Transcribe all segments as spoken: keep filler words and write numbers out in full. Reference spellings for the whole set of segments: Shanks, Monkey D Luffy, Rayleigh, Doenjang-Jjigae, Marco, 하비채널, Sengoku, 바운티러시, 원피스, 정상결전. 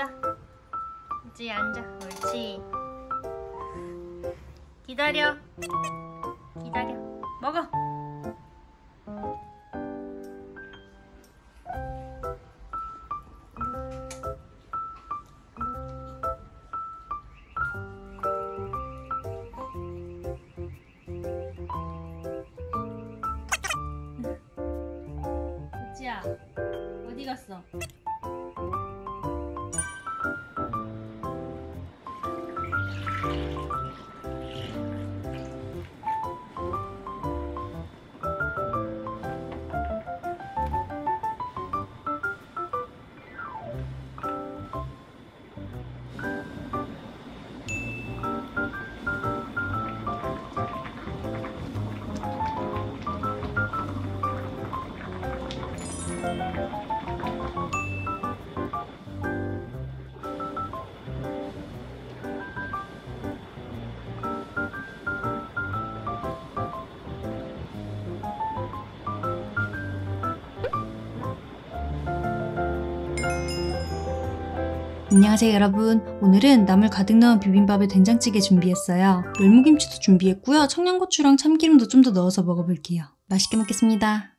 앉아. 옳지, 앉아. 옳지. 기다려. 기다려. 먹어. 우지야, 어디 갔어? 안녕하세요 여러분, 오늘은 나물 가득 넣은 비빔밥에 된장찌개 준비했어요. 열무김치도 준비했고요, 청양고추랑 참기름도 좀 더 넣어서 먹어볼게요. 맛있게 먹겠습니다.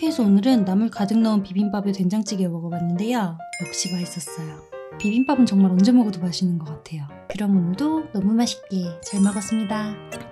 이렇게 해서 오늘은 나물 가득 넣은 비빔밥에 된장찌개 먹어봤는데요. 역시 맛있었어요. 비빔밥은 정말 언제 먹어도 맛있는 것 같아요. 그럼 오늘도 너무 맛있게 잘 먹었습니다.